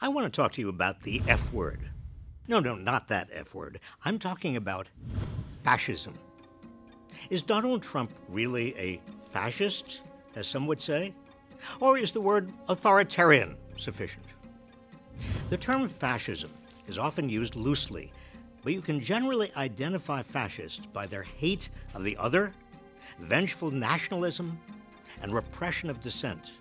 I want to talk to you about the F word. No, not that F word. I'm talking about fascism. Is Donald Trump really a fascist, as some would say? Or is the word authoritarian sufficient? The term fascism is often used loosely, but you can generally identify fascists by their hate of the other, vengeful nationalism, and repression of dissent.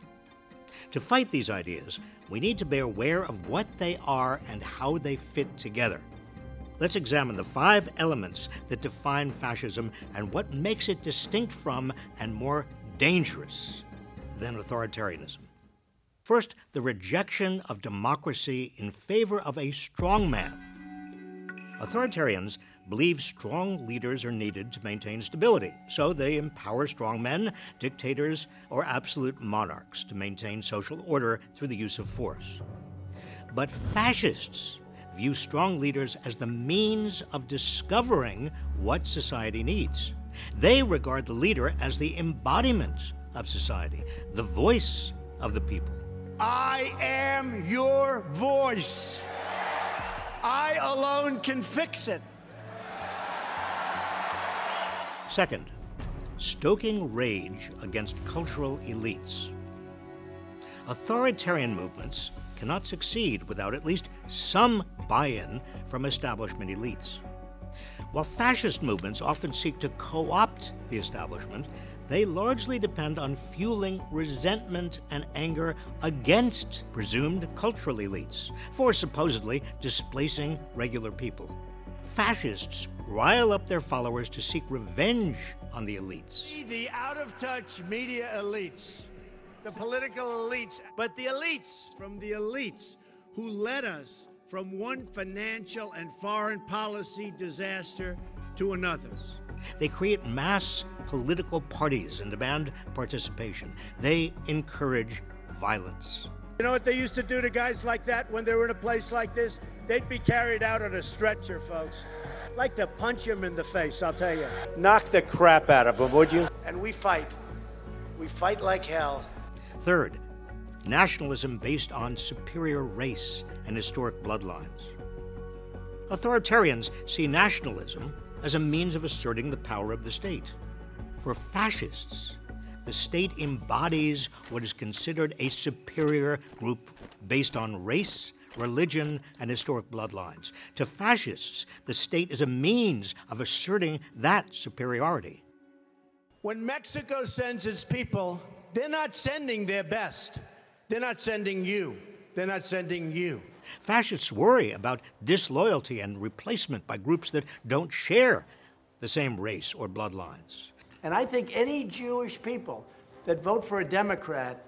To fight these ideas, we need to be aware of what they are and how they fit together. Let's examine the 5 elements that define fascism and what makes it distinct from and more dangerous than authoritarianism. First, the rejection of democracy in favor of a strongman. Authoritarians believe strong leaders are needed to maintain stability, so they empower strongmen, dictators, or absolute monarchs to maintain social order through the use of force. But fascists view strong leaders as the means of discovering what society needs. They regard the leader as the embodiment of society, the voice of the people. I am your voice. I alone can fix it. Second, stoking rage against cultural elites. Authoritarian movements cannot succeed without at least some buy-in from establishment elites. While fascist movements often seek to co-opt the establishment, they largely depend on fueling resentment and anger against presumed cultural elites for supposedly displacing regular people. Fascists rile up their followers to seek revenge on the elites. The out-of-touch media elites, the political elites, but the elites from the elites who led us from one financial and foreign policy disaster to another. They create mass political parties and demand participation. They encourage violence. You know what they used to do to guys like that when they were in a place like this? They'd be carried out on a stretcher, folks. I'd like to punch him in the face, I'll tell you. Knock the crap out of him, would you? And we fight. We fight like hell. Third, nationalism based on superior race and historic bloodlines. Authoritarians see nationalism as a means of asserting the power of the state. For fascists, the state embodies what is considered a superior group based on race, religion, and historic bloodlines. To fascists, the state is a means of asserting that superiority. When Mexico sends its people, they're not sending their best. They're not sending you. They're not sending you. Fascists worry about disloyalty and replacement by groups that don't share the same race or bloodlines. And I think any Jewish people that vote for a Democrat,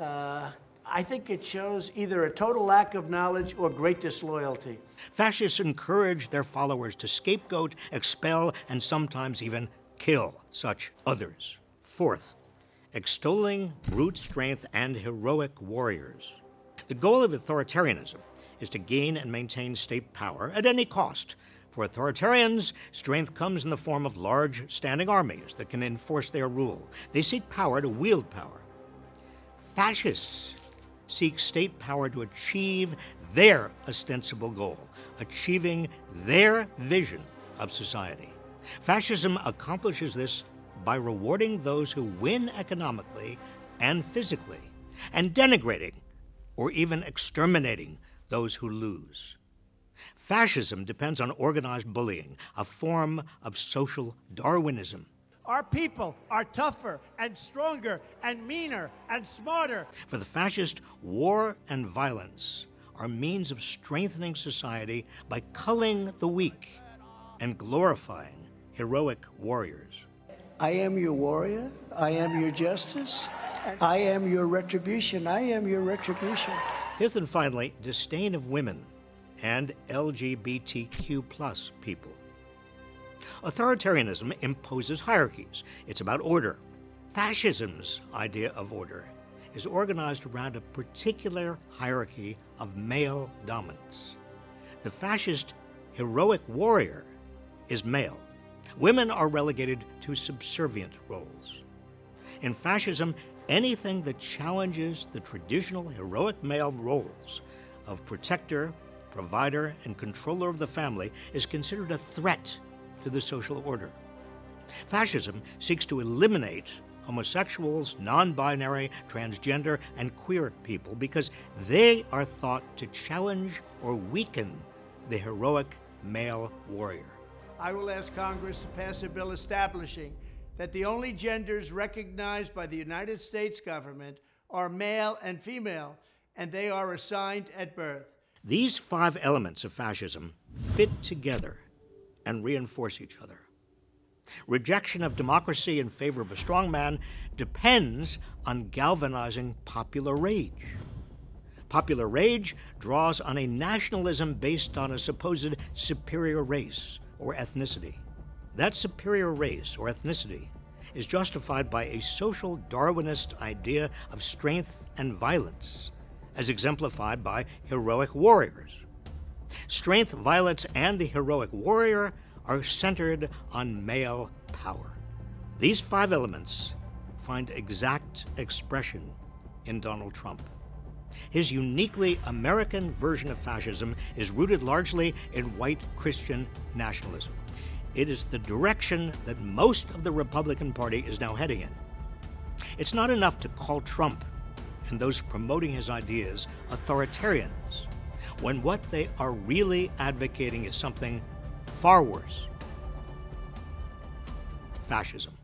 I think it shows either a total lack of knowledge or great disloyalty. Fascists encourage their followers to scapegoat, expel, and sometimes even kill such others. Fourth, extolling brute strength and heroic warriors. The goal of authoritarianism is to gain and maintain state power at any cost. For authoritarians, strength comes in the form of large standing armies that can enforce their rule. They seek power to wield power. Fascists seek state power to achieve their ostensible goal, achieving their vision of society. Fascism accomplishes this by rewarding those who win economically and physically, and denigrating or even exterminating those who lose. Fascism depends on organized bullying, a form of social Darwinism. Our people are tougher and stronger and meaner and smarter. For the fascist, war and violence are means of strengthening society by culling the weak and glorifying heroic warriors. I am your warrior. I am your justice. I am your retribution. I am your retribution. Fifth and finally, disdain of women and LGBTQ+ people. Authoritarianism imposes hierarchies. It's about order. Fascism's idea of order is organized around a particular hierarchy of male dominance. The fascist heroic warrior is male. Women are relegated to subservient roles. In fascism, anything that challenges the traditional heroic male roles of protector, provider, and controller of the family is considered a threat to the social order. Fascism seeks to eliminate homosexuals, non-binary, transgender, and queer people because they are thought to challenge or weaken the heroic male warrior. I will ask Congress to pass a bill establishing that the only genders recognized by the United States government are male and female, and they are assigned at birth. These five elements of fascism fit together and reinforce each other. Rejection of democracy in favor of a strongman depends on galvanizing popular rage. Popular rage draws on a nationalism based on a supposed superior race or ethnicity. That superior race or ethnicity is justified by a social Darwinist idea of strength and violence, as exemplified by heroic warriors. Strength, violence, and the heroic warrior are centered on male power. These five elements find exact expression in Donald Trump. His uniquely American version of fascism is rooted largely in white Christian nationalism. It is the direction that most of the Republican Party is now heading in. It's not enough to call Trump and those promoting his ideas authoritarians when what they are really advocating is something far worse: fascism.